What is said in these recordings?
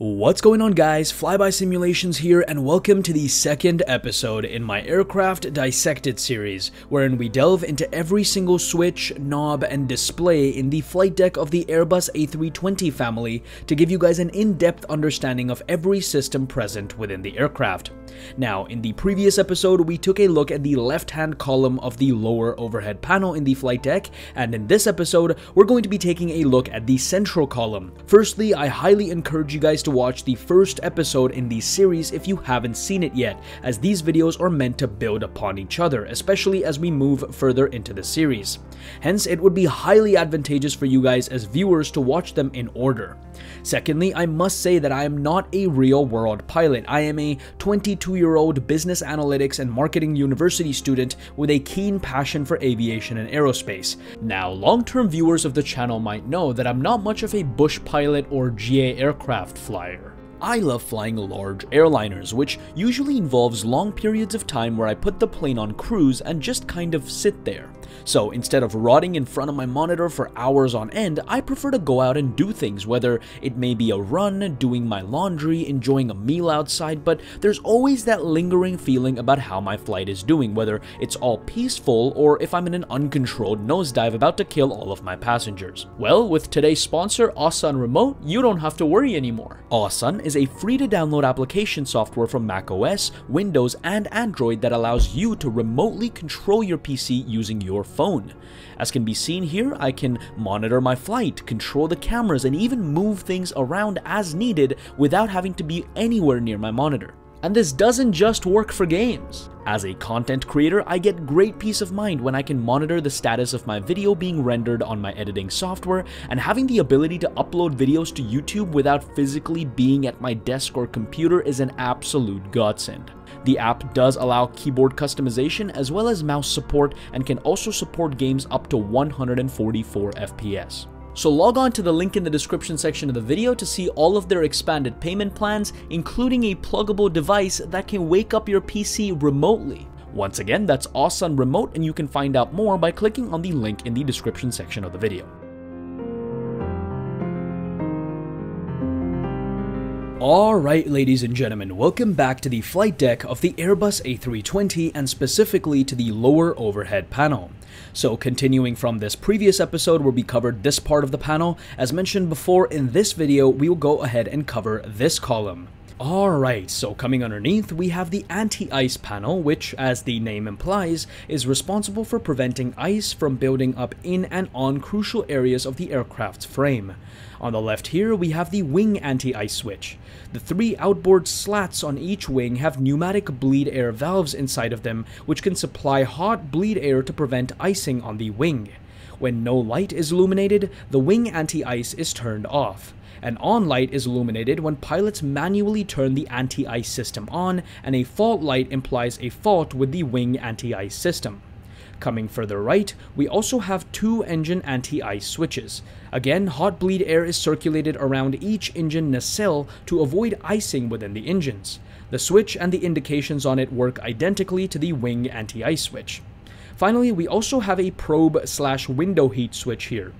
What's going on, guys? Flyby Simulations here, and welcome to the second episode in my Aircraft Dissected series, wherein we delve into every single switch, knob, and display in the flight deck of the Airbus A320 family to give you guys an in-depth understanding of every system present within the aircraft. Now, in the previous episode, we took a look at the left-hand column of the lower overhead panel in the flight deck, and in this episode, we're going to be taking a look at the central column. Firstly, I highly encourage you guys to watch the first episode in the series if you haven't seen it yet, as these videos are meant to build upon each other, especially as we move further into the series. Hence, it would be highly advantageous for you guys as viewers to watch them in order. Secondly, I must say that I am not a real-world pilot. I am a 22-year-old business analytics and marketing university student with a keen passion for aviation and aerospace. Now, long-term viewers of the channel might know that I'm not much of a bush pilot or GA aircraft flyer. I love flying large airliners, which usually involves long periods of time where I put the plane on cruise and just kind of sit there. So instead of rotting in front of my monitor for hours on end, I prefer to go out and do things, whether it may be a run, doing my laundry, enjoying a meal outside, but there's always that lingering feeling about how my flight is doing, whether it's all peaceful or if I'm in an uncontrolled nosedive about to kill all of my passengers. Well, with today's sponsor, AweSun Remote, you don't have to worry anymore. AweSun is a free-to-download application software from macOS, Windows, and Android that allows you to remotely control your PC using your phone. As can be seen here, I can monitor my flight, control the cameras, and even move things around as needed without having to be anywhere near my monitor. And this doesn't just work for games. As a content creator, I get great peace of mind when I can monitor the status of my video being rendered on my editing software, and having the ability to upload videos to YouTube without physically being at my desk or computer is an absolute godsend. The app does allow keyboard customization as well as mouse support, and can also support games up to 144 FPS. So log on to the link in the description section of the video to see all of their expanded payment plans, including a pluggable device that can wake up your PC remotely. Once again, that's AweSun Remote, and you can find out more by clicking on the link in the description section of the video. Alright, ladies and gentlemen, welcome back to the flight deck of the Airbus A320, and specifically to the lower overhead panel. So continuing from this previous episode where we covered this part of the panel, as mentioned before, in this video we will go ahead and cover this column. Alright, so coming underneath, we have the anti-ice panel, which, as the name implies, is responsible for preventing ice from building up in and on crucial areas of the aircraft's frame. On the left here, we have the wing anti-ice switch. The three outboard slats on each wing have pneumatic bleed air valves inside of them, which can supply hot bleed air to prevent icing on the wing. When no light is illuminated, the wing anti-ice is turned off. An on light is illuminated when pilots manually turn the anti-ice system on, and a fault light implies a fault with the wing anti-ice system. Coming further right, we also have two engine anti-ice switches. Again, hot bleed air is circulated around each engine nacelle to avoid icing within the engines. The switch and the indications on it work identically to the wing anti-ice switch. Finally, we also have a probe/window heat switch here.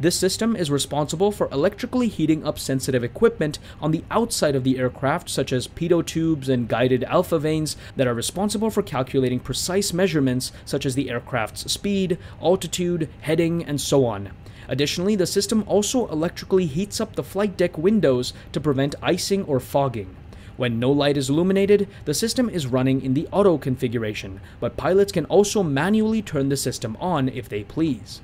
This system is responsible for electrically heating up sensitive equipment on the outside of the aircraft, such as pitot tubes and guided alpha vanes that are responsible for calculating precise measurements such as the aircraft's speed, altitude, heading, and so on. Additionally, the system also electrically heats up the flight deck windows to prevent icing or fogging. When no light is illuminated, the system is running in the auto configuration, but pilots can also manually turn the system on if they please.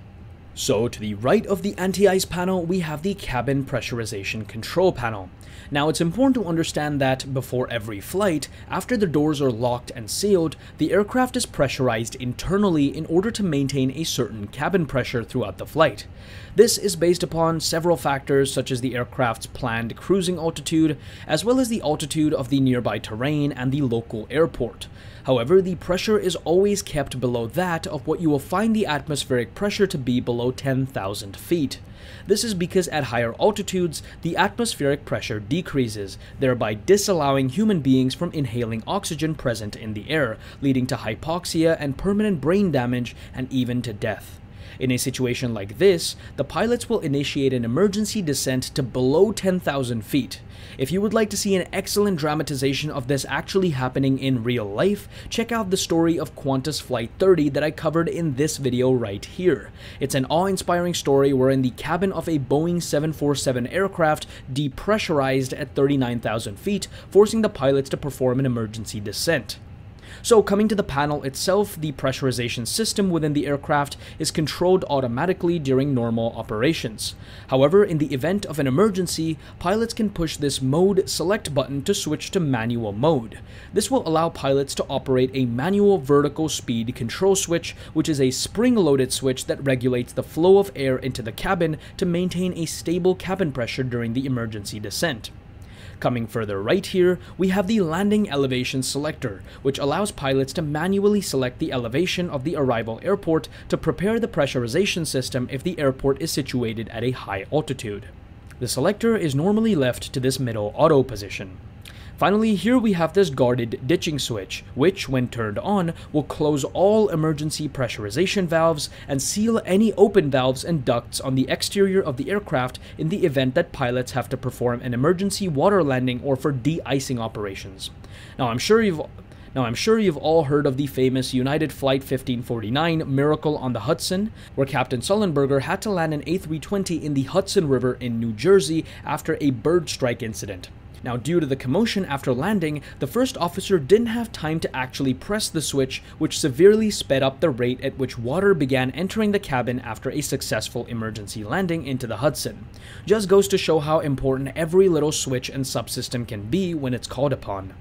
So to the right of the anti-ice panel, we have the cabin pressurization control panel. Now, it's important to understand that before every flight, after the doors are locked and sealed, the aircraft is pressurized internally in order to maintain a certain cabin pressure throughout the flight. This is based upon several factors such as the aircraft's planned cruising altitude, as well as the altitude of the nearby terrain and the local airport. However, the pressure is always kept below that of what you will find the atmospheric pressure to be below 10,000 feet. This is because at higher altitudes, the atmospheric pressure decreases, thereby disallowing human beings from inhaling oxygen present in the air, leading to hypoxia and permanent brain damage, and even to death. In a situation like this, the pilots will initiate an emergency descent to below 10,000 feet. If you would like to see an excellent dramatization of this actually happening in real life, check out the story of Qantas Flight 30 that I covered in this video right here. It's an awe-inspiring story wherein the cabin of a Boeing 747 aircraft depressurized at 39,000 feet, forcing the pilots to perform an emergency descent. So coming to the panel itself, the pressurization system within the aircraft is controlled automatically during normal operations. However, in the event of an emergency, pilots can push this mode select button to switch to manual mode. This will allow pilots to operate a manual vertical speed control switch, which is a spring-loaded switch that regulates the flow of air into the cabin to maintain a stable cabin pressure during the emergency descent. Coming further right here, we have the landing elevation selector, which allows pilots to manually select the elevation of the arrival airport to prepare the pressurization system if the airport is situated at a high altitude. The selector is normally left to this middle auto position. Finally, here we have this guarded ditching switch, which, when turned on, will close all emergency pressurization valves and seal any open valves and ducts on the exterior of the aircraft in the event that pilots have to perform an emergency water landing or for de-icing operations. Now I'm sure you've all heard of the famous United Flight 1549 Miracle on the Hudson, where Captain Sullenberger had to land an A320 in the Hudson River in New Jersey after a bird strike incident. Now, due to the commotion after landing, the first officer didn't have time to actually press the switch, which severely sped up the rate at which water began entering the cabin after a successful emergency landing into the Hudson. Just goes to show how important every little switch and subsystem can be when it's called upon.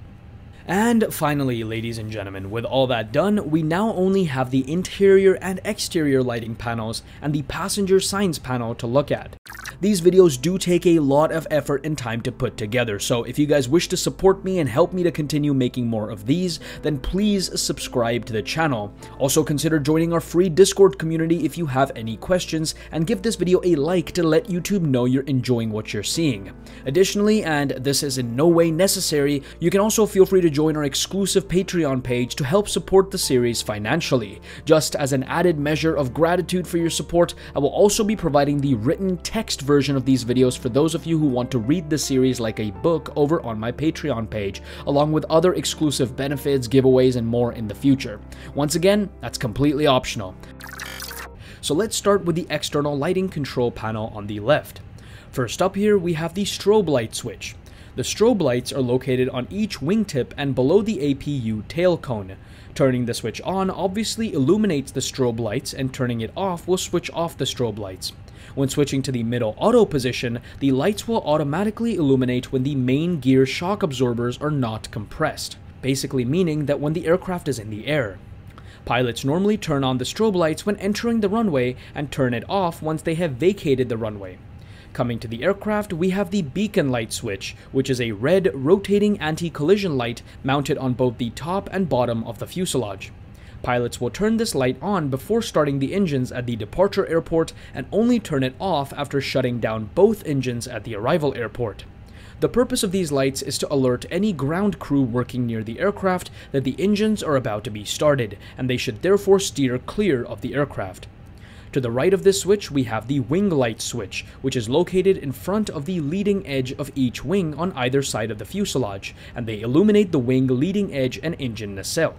And finally, ladies and gentlemen, with all that done, we now only have the interior and exterior lighting panels and the passenger signs panel to look at. These videos do take a lot of effort and time to put together, so if you guys wish to support me and help me to continue making more of these, then please subscribe to the channel. Also consider joining our free Discord community if you have any questions, and give this video a like to let YouTube know you're enjoying what you're seeing. Additionally, and this is in no way necessary, you can also feel free to join our exclusive Patreon page to help support the series financially. Just as an added measure of gratitude for your support, I will also be providing the written text version of these videos for those of you who want to read the series like a book over on my Patreon page, along with other exclusive benefits, giveaways, and more in the future. Once again, that's completely optional. So let's start with the external lighting control panel on the left. First up here, we have the strobe light switch. The strobe lights are located on each wingtip and below the APU tail cone. Turning the switch on obviously illuminates the strobe lights, and turning it off will switch off the strobe lights. When switching to the middle auto position, the lights will automatically illuminate when the main gear shock absorbers are not compressed, basically meaning that when the aircraft is in the air. Pilots normally turn on the strobe lights when entering the runway and turn it off once they have vacated the runway. Coming to the aircraft, we have the beacon light switch, which is a red rotating anti-collision light mounted on both the top and bottom of the fuselage. Pilots will turn this light on before starting the engines at the departure airport and only turn it off after shutting down both engines at the arrival airport. The purpose of these lights is to alert any ground crew working near the aircraft that the engines are about to be started, and they should therefore steer clear of the aircraft. To the right of this switch, we have the wing light switch, which is located in front of the leading edge of each wing on either side of the fuselage, and they illuminate the wing leading edge and engine nacelle.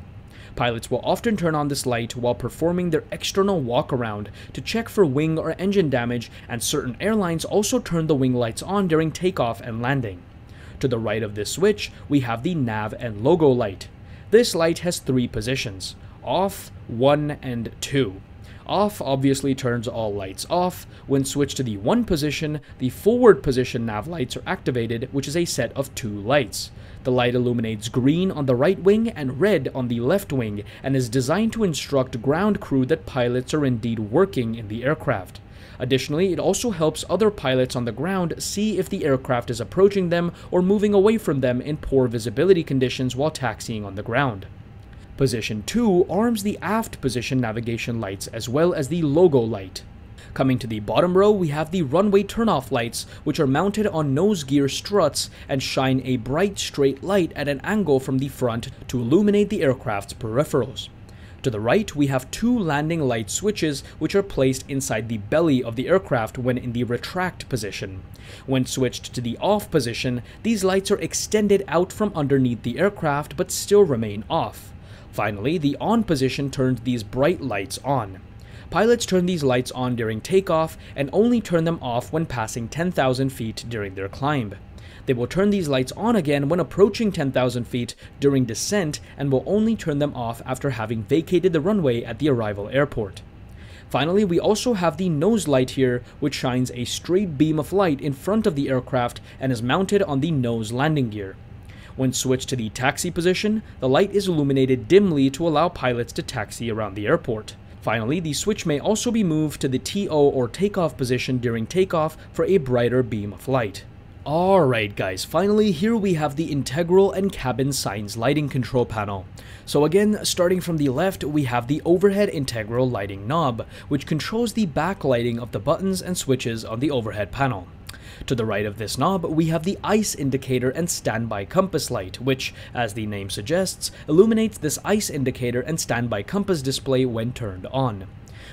Pilots will often turn on this light while performing their external walk-around to check for wing or engine damage, and certain airlines also turn the wing lights on during takeoff and landing. To the right of this switch, we have the nav and logo light. This light has three positions: off, 1, and 2. Off obviously turns all lights off. When switched to the 1 position, the forward position nav lights are activated, which is a set of 2 lights. The light illuminates green on the right wing and red on the left wing, and is designed to instruct ground crew that pilots are indeed working in the aircraft. Additionally, it also helps other pilots on the ground see if the aircraft is approaching them or moving away from them in poor visibility conditions while taxiing on the ground. Position 2 arms the aft position navigation lights as well as the logo light. Coming to the bottom row, we have the runway turnoff lights, which are mounted on nose gear struts and shine a bright straight light at an angle from the front to illuminate the aircraft's peripherals. To the right, we have two landing light switches which are placed inside the belly of the aircraft when in the retract position. When switched to the off position, these lights are extended out from underneath the aircraft but still remain off. Finally, the on position turns these bright lights on. Pilots turn these lights on during takeoff and only turn them off when passing 10,000 feet during their climb. They will turn these lights on again when approaching 10,000 feet during descent and will only turn them off after having vacated the runway at the arrival airport. Finally, we also have the nose light here, which shines a straight beam of light in front of the aircraft and is mounted on the nose landing gear. When switched to the taxi position, the light is illuminated dimly to allow pilots to taxi around the airport. Finally, the switch may also be moved to the TO or takeoff position during takeoff for a brighter beam of light. Alright guys, finally here we have the integral and cabin signs lighting control panel. So again, starting from the left, we have the overhead integral lighting knob, which controls the backlighting of the buttons and switches on the overhead panel. To the right of this knob, we have the ICE indicator and standby compass light, which, as the name suggests, illuminates this ICE indicator and standby compass display when turned on.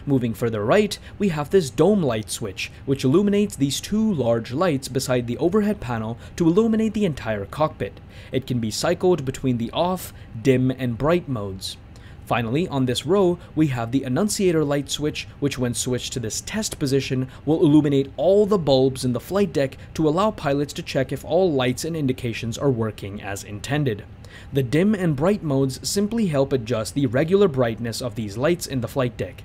Moving further right, we have this dome light switch, which illuminates these two large lights beside the overhead panel to illuminate the entire cockpit. It can be cycled between the off, dim, and bright modes. Finally, on this row, we have the annunciator light switch, which when switched to this test position, will illuminate all the bulbs in the flight deck to allow pilots to check if all lights and indications are working as intended. The dim and bright modes simply help adjust the regular brightness of these lights in the flight deck.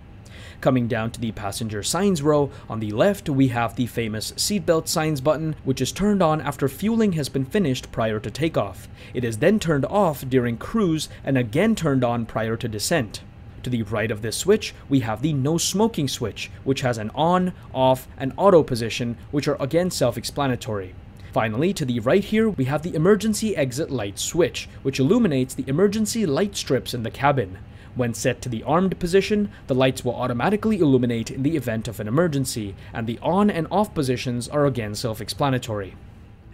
Coming down to the passenger signs row, on the left we have the famous seatbelt signs button, which is turned on after fueling has been finished prior to takeoff. It is then turned off during cruise and again turned on prior to descent. To the right of this switch, we have the no smoking switch, which has an on, off, and auto position, which are again self-explanatory. Finally, to the right here, we have the emergency exit light switch, which illuminates the emergency light strips in the cabin. When set to the armed position, the lights will automatically illuminate in the event of an emergency, and the on and off positions are again self-explanatory.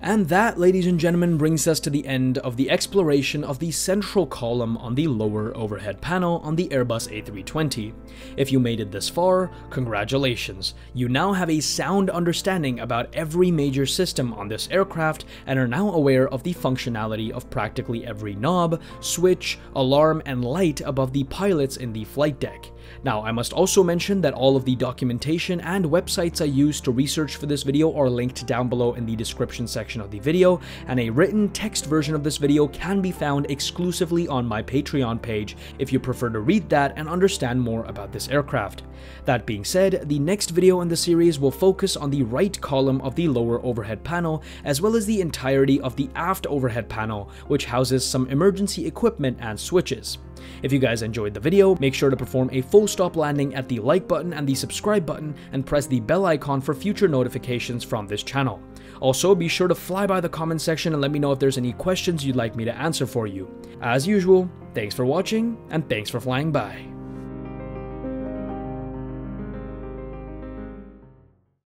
And that, ladies and gentlemen, brings us to the end of the exploration of the central column on the lower overhead panel on the Airbus A320. If you made it this far, congratulations! You now have a sound understanding about every major system on this aircraft and are now aware of the functionality of practically every knob, switch, alarm, and light above the pilots in the flight deck. Now, I must also mention that all of the documentation and websites I used to research for this video are linked down below in the description section of the video, and a written text version of this video can be found exclusively on my Patreon page if you prefer to read that and understand more about this aircraft. That being said, the next video in the series will focus on the right column of the lower overhead panel, as well as the entirety of the aft overhead panel, which houses some emergency equipment and switches. If you guys enjoyed the video, make sure to perform a full stop landing at the like button and the subscribe button, and press the bell icon for future notifications from this channel. Also, be sure to fly by the comment section and let me know if there's any questions you'd like me to answer for you. As usual, thanks for watching, and thanks for flying by.